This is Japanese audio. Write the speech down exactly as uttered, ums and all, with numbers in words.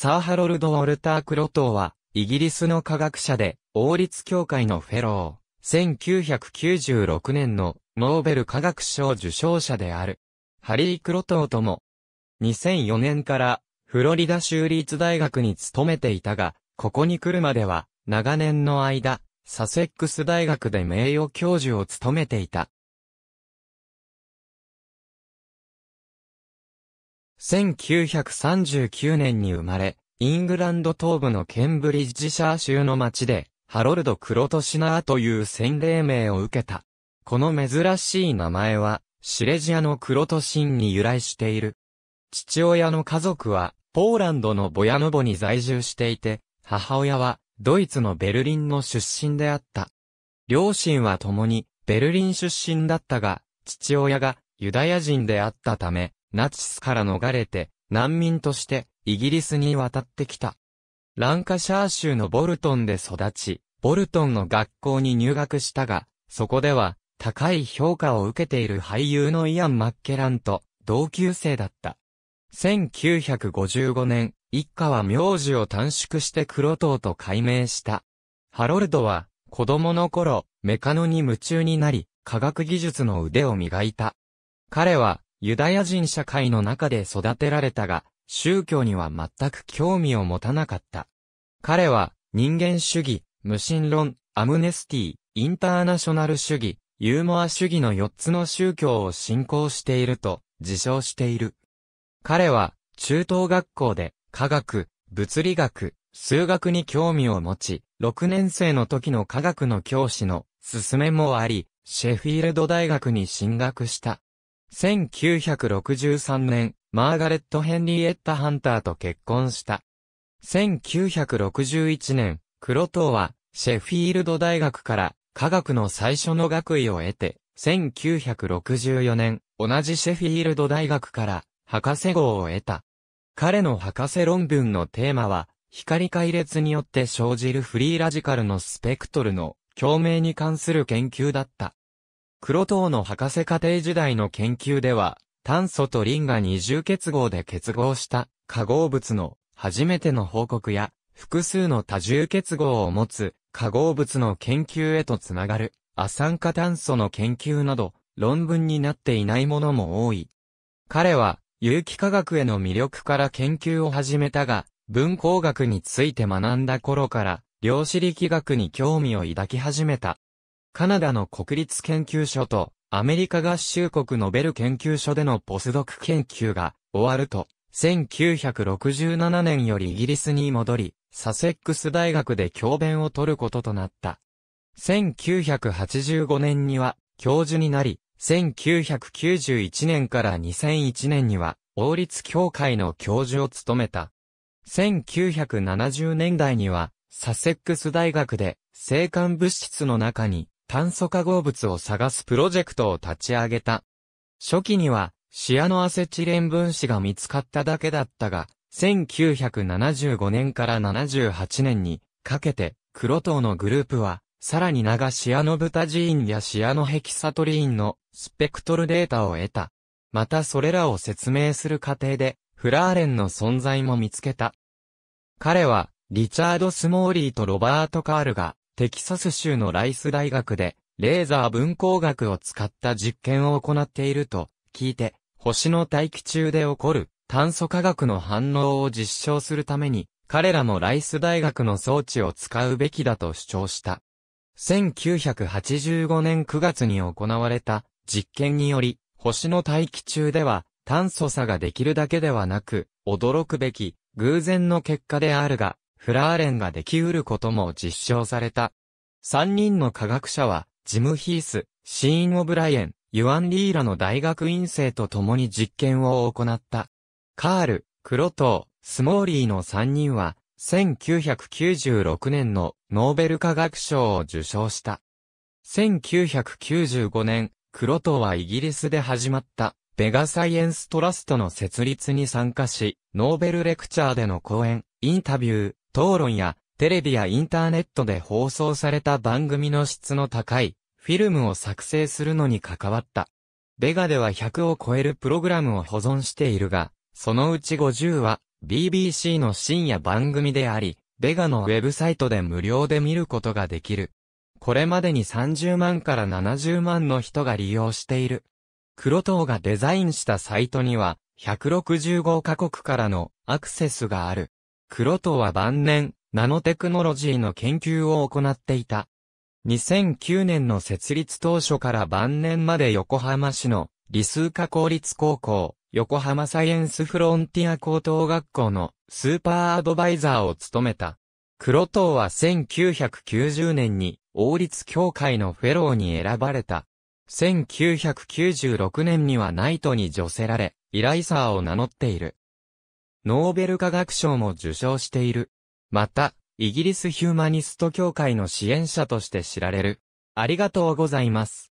サー・ハロルド・ウォルター・クロトーは、イギリスの科学者で、王立協会のフェロー、せんきゅうひゃくきゅうじゅうろくねんのノーベル化学賞受賞者である。ハリー・クロトーとも、にせんよねんからフロリダ州立大学に勤めていたが、ここに来るまでは、長年の間、サセックス大学で名誉教授を務めていた。せんきゅうひゃくさんじゅうきゅうねんに生まれ、イングランド東部のケンブリッジシャー州の町で、ハロルド・クロトシナーという洗礼名を受けた。この珍しい名前は、シレジアのクロトシンに由来している。父親の家族は、ポーランドのボヤノボに在住していて、母親は、ドイツのベルリンの出身であった。両親は共に、ベルリン出身だったが、父親が、ユダヤ人であったため、ナチスから逃れて、難民として、イギリスに渡ってきた。ランカシャー州のボルトンで育ち、ボルトンの学校に入学したが、そこでは高い評価を受けている俳優のイアン・マッケランと同級生だった。せんきゅうひゃくごじゅうごねん、一家は名字を短縮してクロトーと改名した。ハロルドは子供の頃、メカノに夢中になり、科学技術の腕を磨いた。彼はユダヤ人社会の中で育てられたが、宗教には全く興味を持たなかった。彼は人間主義、無神論、アムネスティ、インターナショナル主義、ユーモア主義のよっつの宗教を信仰していると自称している。彼は中等学校で科学、物理学、数学に興味を持ち、ろくねん生の時の科学の教師の勧めもあり、シェフィールド大学に進学した。せんきゅうひゃくろくじゅうさんねん、マーガレット・ヘンリエッタ・ハンターと結婚した。せんきゅうひゃくろくじゅういちねん、クロトーはシェフィールド大学から科学の最初の学位を得て、せんきゅうひゃくろくじゅうよねん、同じシェフィールド大学から博士号を得た。彼の博士論文のテーマは、光回列によって生じるフリーラジカルのスペクトルの共鳴に関する研究だった。クロトーの博士課程時代の研究では、炭素とリンが二重結合で結合した化合物の初めての報告や、複数の多重結合を持つ化合物の研究へとつながる亜酸化炭素の研究など、論文になっていないものも多い。彼は有機化学への魅力から研究を始めたが、分光学について学んだ頃から、量子力学に興味を抱き始めた。カナダの国立研究所とアメリカ合衆国ノベル研究所でのポスドク研究が終わると、せんきゅうひゃくろくじゅうななねんよりイギリスに戻り、サセックス大学で教鞭を取ることとなった。せんきゅうひゃくはちじゅうごねんには教授になり、せんきゅうひゃくきゅうじゅういちねんからにせんいちねんには王立協会の教授を務めた。せんきゅうひゃくななじゅうねんだいにはサセックス大学で星間物質の中に炭素化合物を探すプロジェクトを立ち上げた。初期にはシアノアセチレン分子が見つかっただけだったが、せんきゅうひゃくななじゅうごねんからななじゅうはちねんにかけてクロトーのグループはさらにナガシアノブタジーンやシアノヘキサトリーンのスペクトルデータを得た。またそれらを説明する過程でフラーレンの存在も見つけた。彼はリチャード・スモーリーとロバート・カールがテキサス州のライス大学で、レーザー分光学を使った実験を行っていると聞いて、星の大気中で起こる炭素化学の反応を実証するために、彼らもライス大学の装置を使うべきだと主張した。せんきゅうひゃくはちじゅうごねんくがつに行われた実験により、星の大気中では炭素差ができるだけではなく、驚くべき偶然の結果であるが、フラーレンができうることも実証された。さんにんの科学者は、ジム・ヒース、シーン・オブライエン、ユアン・リーラの大学院生と共に実験を行った。カール、クロトー、スモーリーのさんにんは、せんきゅうひゃくきゅうじゅうろくねんのノーベル化学賞を受賞した。せんきゅうひゃくきゅうじゅうごねん、クロトーはイギリスで始まった、ベガサイエンストラストの設立に参加し、ノーベルレクチャーでの講演、インタビュー、討論やテレビやインターネットで放送された番組の質の高いフィルムを作成するのに関わった。ベガではひゃくを超えるプログラムを保存しているが、そのうちごじゅうはビービーシー の深夜番組であり、ベガのウェブサイトで無料で見ることができる。これまでにさんじゅうまんからななじゅうまんの人が利用している。黒糖がデザインしたサイトには、ひゃくろくじゅうごカ国からのアクセスがある。黒糖は晩年、ナノテクノロジーの研究を行っていた。にせんきゅうねんの設立当初から晩年まで横浜市の理数科公立高校、横浜サイエンスフロンティア高等学校のスーパーアドバイザーを務めた。黒糖はせんきゅうひゃくきゅうじゅうねんに王立協会のフェローに選ばれた。せんきゅうひゃくきゅうじゅうろくねんにはナイトに叙せられ、偉大さを名乗っている。ノーベル化学賞も受賞している。また、イギリスヒューマニスト協会の支援者として知られる。ありがとうございます。